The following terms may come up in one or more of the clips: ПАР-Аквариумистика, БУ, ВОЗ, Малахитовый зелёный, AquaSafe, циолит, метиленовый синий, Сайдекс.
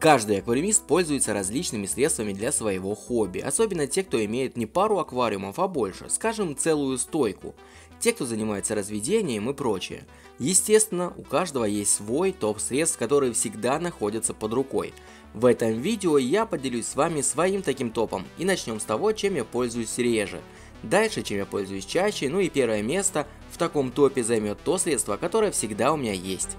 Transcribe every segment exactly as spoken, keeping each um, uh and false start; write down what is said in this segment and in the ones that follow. Каждый аквариумист пользуется различными средствами для своего хобби, особенно те, кто имеет не пару аквариумов, а больше, скажем, целую стойку, те, кто занимается разведением и прочее. Естественно, у каждого есть свой топ средств, которые всегда находятся под рукой. В этом видео я поделюсь с вами своим таким топом и начнем с того, чем я пользуюсь реже, дальше чем я пользуюсь чаще, ну и первое место в таком топе займет то средство, которое всегда у меня есть.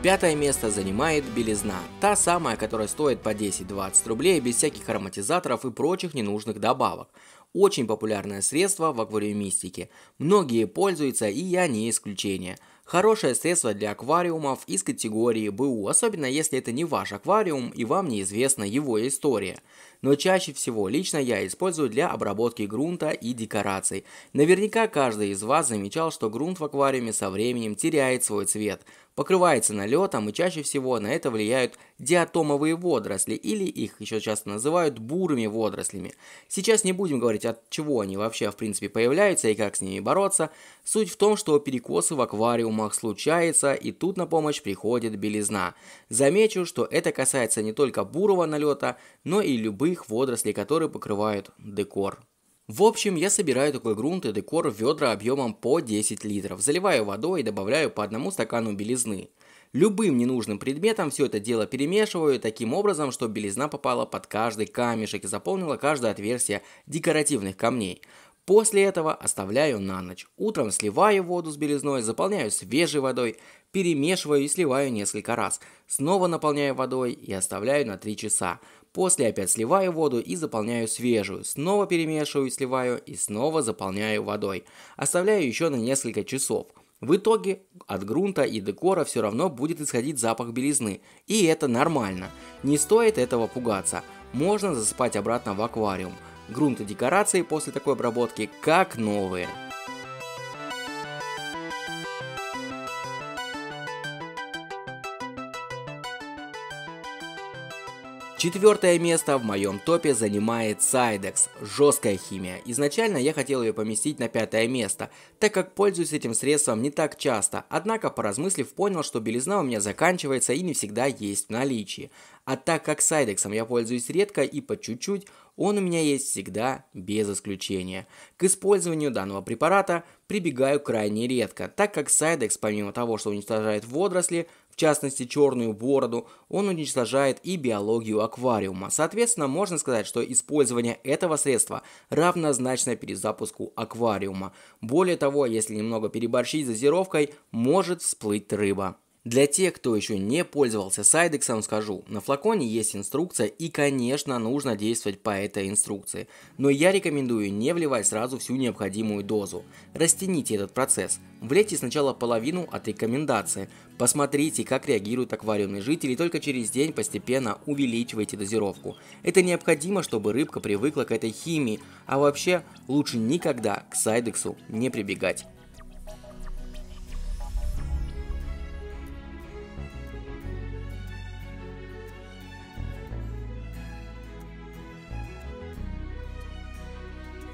Пятое место занимает белизна, та самая, которая стоит по десять-двадцать рублей без всяких ароматизаторов и прочих ненужных добавок. Очень популярное средство в аквариумистике, многие пользуются и я не исключение. Хорошее средство для аквариумов из категории БУ, особенно если это не ваш аквариум и вам неизвестна его история. Но чаще всего лично я использую для обработки грунта и декораций. Наверняка каждый из вас замечал, что грунт в аквариуме со временем теряет свой цвет, покрывается налетом, и чаще всего на это влияют диатомовые водоросли, или их еще часто называют бурыми водорослями. Сейчас не будем говорить, от чего они вообще в принципе появляются и как с ними бороться. Суть в том, что перекосы в аквариумах случаются, и тут на помощь приходит белизна. Замечу, что это касается не только бурого налета, но и любых водорослей, которые покрывают декор. В общем, я собираю такой грунт и декор в ведра объемом по десять литров, заливаю водой и добавляю по одному стакану белизны. Любым ненужным предметом все это дело перемешиваю таким образом, чтобы белизна попала под каждый камешек и заполнила каждое отверстие декоративных камней. После этого оставляю на ночь. Утром сливаю воду с белизной, заполняю свежей водой, перемешиваю и сливаю несколько раз. Снова наполняю водой и оставляю на три часа. После опять сливаю воду и заполняю свежую, снова перемешиваю и сливаю, и снова заполняю водой. Оставляю еще на несколько часов. В итоге от грунта и декора все равно будет исходить запах белизны, и это нормально. Не стоит этого пугаться, можно засыпать обратно в аквариум. Грунт и декорации после такой обработки как новые. Четвертое место в моем топе занимает Сайдекс, жесткая химия. Изначально я хотел ее поместить на пятое место, так как пользуюсь этим средством не так часто, однако поразмыслив понял, что белизна у меня заканчивается и не всегда есть в наличии. А так как Сайдексом я пользуюсь редко и по чуть-чуть, он у меня есть всегда, без исключения. К использованию данного препарата прибегаю крайне редко, так как Сайдекс, помимо того, что уничтожает водоросли, в частности черную бороду, он уничтожает и биологию аквариума. Соответственно, можно сказать, что использование этого средства равнозначно перезапуску аквариума. Более того, если немного переборщить с дозировкой, может всплыть рыба. Для тех, кто еще не пользовался Сайдексом, скажу, на флаконе есть инструкция и, конечно, нужно действовать по этой инструкции, но я рекомендую не вливать сразу всю необходимую дозу. Растяните этот процесс, влейте сначала половину от рекомендации, посмотрите, как реагируют аквариумные жители, и только через день постепенно увеличивайте дозировку. Это необходимо, чтобы рыбка привыкла к этой химии, а вообще лучше никогда к Сайдексу не прибегать.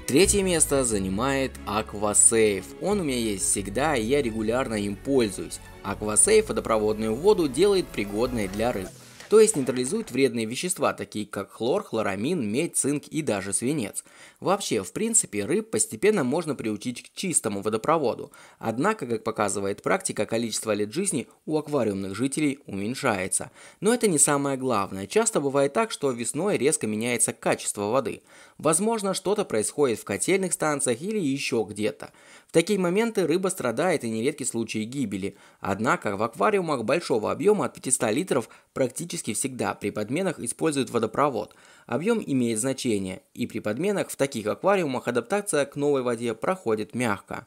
Третье место занимает AquaSafe. Он у меня есть всегда, и я регулярно им пользуюсь. AquaSafe водопроводную воду делает пригодной для рыб, то есть нейтрализует вредные вещества, такие как хлор, хлорамин, медь, цинк и даже свинец. Вообще, в принципе, рыб постепенно можно приучить к чистому водопроводу, однако, как показывает практика, количество лет жизни у аквариумных жителей уменьшается. Но это не самое главное, часто бывает так, что весной резко меняется качество воды. Возможно, что-то происходит в котельных станциях или еще где-то. В такие моменты рыба страдает и нередки случаи гибели, однако в аквариумах большого объема от пятисот литров практически всегда при подменах используют водопровод. Объем имеет значение, и при подменах в таких аквариумах адаптация к новой воде проходит мягко.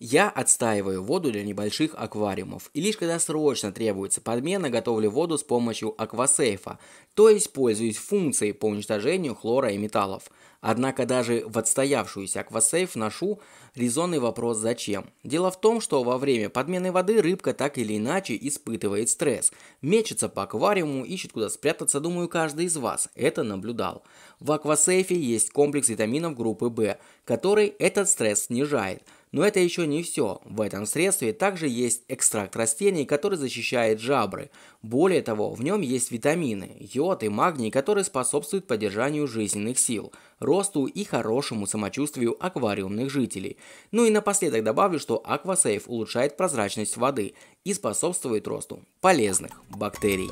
Я отстаиваю воду для небольших аквариумов, и лишь когда срочно требуется подмена, готовлю воду с помощью AquaSafe, то есть пользуюсь функцией по уничтожению хлора и металлов. Однако даже в отстоявшуюся AquaSafe ношу резонный вопрос «зачем?». Дело в том, что во время подмены воды рыбка так или иначе испытывает стресс, мечется по аквариуму, ищет куда спрятаться, думаю, каждый из вас это наблюдал. В AquaSafe есть комплекс витаминов группы В, который этот стресс снижает. Но это еще не все. В этом средстве также есть экстракт растений, который защищает жабры. Более того, в нем есть витамины, йод и магний, которые способствуют поддержанию жизненных сил, росту и хорошему самочувствию аквариумных жителей. Ну и напоследок добавлю, что AquaSafe улучшает прозрачность воды и способствует росту полезных бактерий.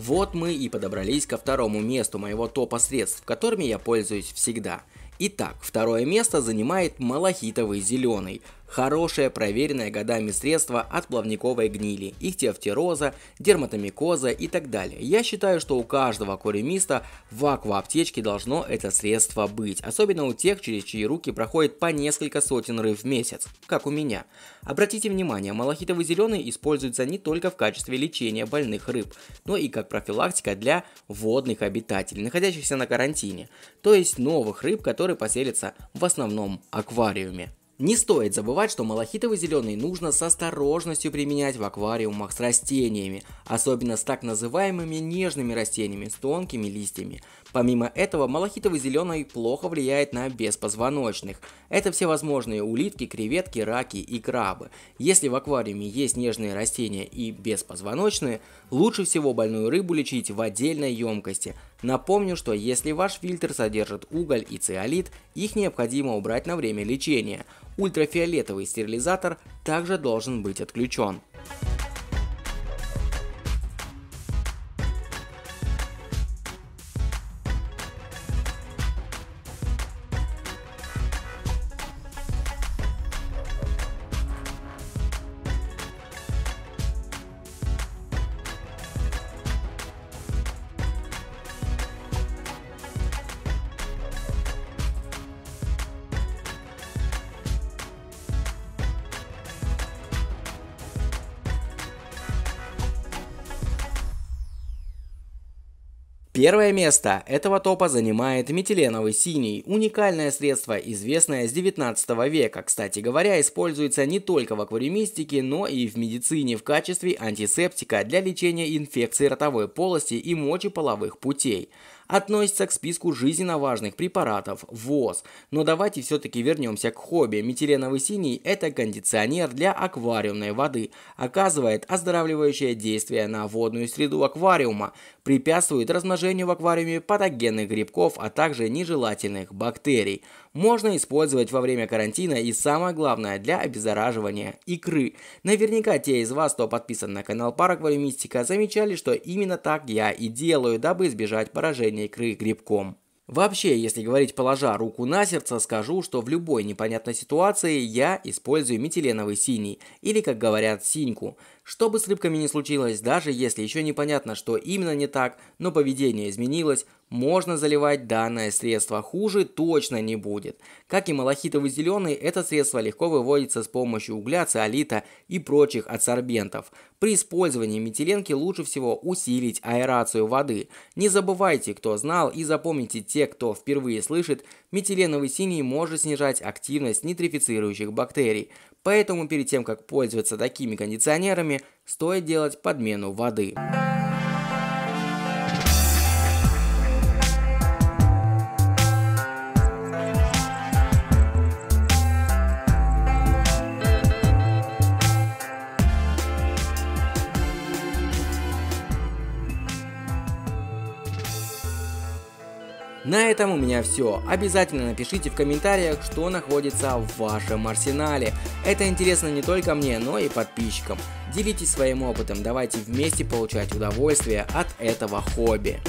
Вот мы и подобрались ко второму месту моего топа средств, которыми я пользуюсь всегда. Итак, второе место занимает малахитовый зеленый. Хорошее, проверенное годами средство от плавниковой гнили, ихтиофтероза, дерматомикоза и так далее. Я считаю, что у каждого аквариумиста в аквааптечке должно это средство быть, особенно у тех, через чьи руки проходит по несколько сотен рыб в месяц, как у меня. Обратите внимание, малахитовый зеленый используется не только в качестве лечения больных рыб, но и как профилактика для водных обитателей, находящихся на карантине, то есть новых рыб, которые поселятся в основном в аквариуме. Не стоит забывать, что малахитовый зеленый нужно с осторожностью применять в аквариумах с растениями, особенно с так называемыми нежными растениями с тонкими листьями. Помимо этого, малахитовый зеленый плохо влияет на беспозвоночных. Это всевозможные улитки, креветки, раки и крабы. Если в аквариуме есть нежные растения и беспозвоночные, лучше всего больную рыбу лечить в отдельной емкости. Напомню, что если ваш фильтр содержит уголь и циолит, их необходимо убрать на время лечения. Ультрафиолетовый стерилизатор также должен быть отключен. Первое место этого топа занимает метиленовый синий, уникальное средство, известное с девятнадцатого века. Кстати говоря, используется не только в аквариумистике, но и в медицине в качестве антисептика для лечения инфекций ротовой полости и мочеполовых путей. Относится к списку жизненно важных препаратов ВОЗ. Но давайте все-таки вернемся к хобби. Метиленовый синий – это кондиционер для аквариумной воды. Оказывает оздоравливающее действие на водную среду аквариума. Препятствует размножению в аквариуме патогенных грибков, а также нежелательных бактерий. Можно использовать во время карантина и, самое главное, для обеззараживания икры. Наверняка те из вас, кто подписан на канал ПАР-Аквариумистика, замечали, что именно так я и делаю, дабы избежать поражения икры грибком. Вообще, если говорить положа руку на сердце, скажу, что в любой непонятной ситуации я использую метиленовый синий, или, как говорят, синьку. Что бы с рыбками ни случилось, даже если еще непонятно, что именно не так, но поведение изменилось, можно заливать данное средство, хуже точно не будет. Как и малахитовый зеленый, это средство легко выводится с помощью угля, циолита и прочих адсорбентов. При использовании метиленки лучше всего усилить аэрацию воды. Не забывайте, кто знал, и запомните те, кто впервые слышит, метиленовый синий может снижать активность нитрифицирующих бактерий. Поэтому перед тем, как пользоваться такими кондиционерами, стоит делать подмену воды. На этом у меня все. Обязательно напишите в комментариях, что находится в вашем арсенале. Это интересно не только мне, но и подписчикам. Делитесь своим опытом, давайте вместе получать удовольствие от этого хобби.